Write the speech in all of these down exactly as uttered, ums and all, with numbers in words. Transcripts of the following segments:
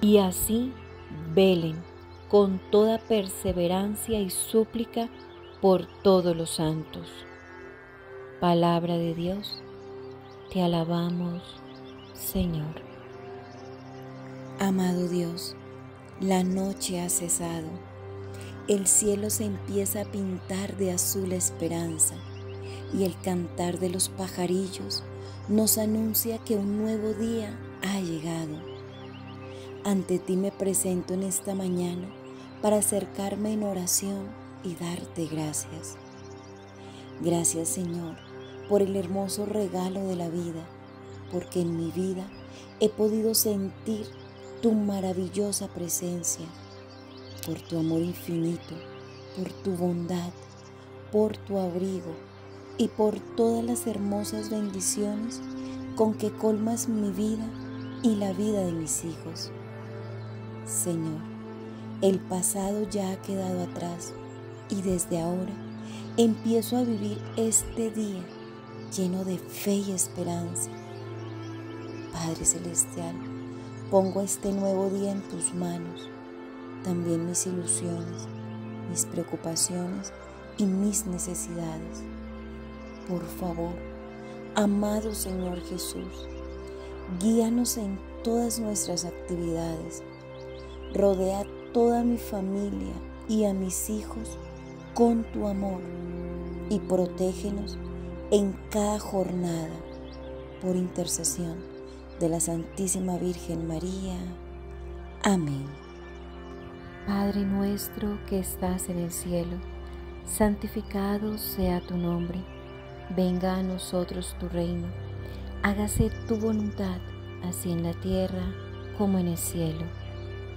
y así velen con toda perseverancia y súplica por todos los santos. Palabra de Dios, te alabamos, Señor. Amado Dios, la noche ha cesado, el cielo se empieza a pintar de azul la esperanza, y el cantar de los pajarillos nos anuncia que un nuevo día ha llegado. Ante ti me presento en esta mañana para acercarme en oración y darte gracias. Gracias, Señor, por el hermoso regalo de la vida, porque en mi vida he podido sentir tu maravillosa presencia, por tu amor infinito, por tu bondad, por tu abrigo y por todas las hermosas bendiciones con que colmas mi vida y la vida de mis hijos. Señor, el pasado ya ha quedado atrás y desde ahora empiezo a vivir este día lleno de fe y esperanza. Padre Celestial, pongo este nuevo día en tus manos, también mis ilusiones, mis preocupaciones y mis necesidades. Por favor, amado Señor Jesús, guíanos en todas nuestras actividades. Rodea a toda mi familia y a mis hijos con tu amor y protégenos en cada jornada, por intercesión de la Santísima Virgen María. Amén. Padre nuestro que estás en el cielo, santificado sea tu nombre. Venga a nosotros tu reino, hágase tu voluntad, así en la tierra como en el cielo.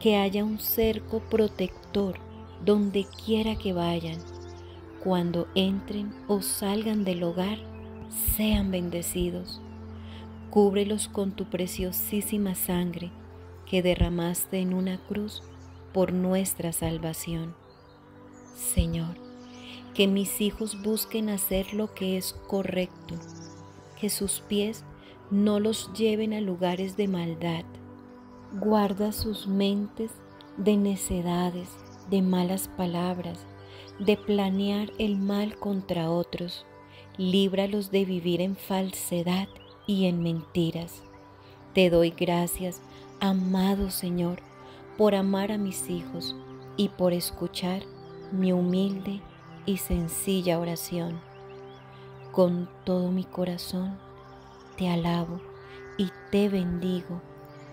que haya un cerco protector donde quiera que vayan, cuando entren o salgan del hogar, sean bendecidos. Cúbrelos con tu preciosísima sangre que derramaste en una cruz por nuestra salvación. Señor, que mis hijos busquen hacer lo que es correcto, que sus pies no los lleven a lugares de maldad. Guarda sus mentes de necedades, de malas palabras, de planear el mal contra otros. Líbralos de vivir en falsedad y en mentiras. Te doy gracias, amado Señor, por amar a mis hijos y por escuchar mi humilde y sencilla oración. Con todo mi corazón te alabo y te bendigo,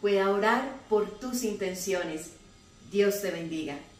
pueda orar por tus intenciones. Dios te bendiga.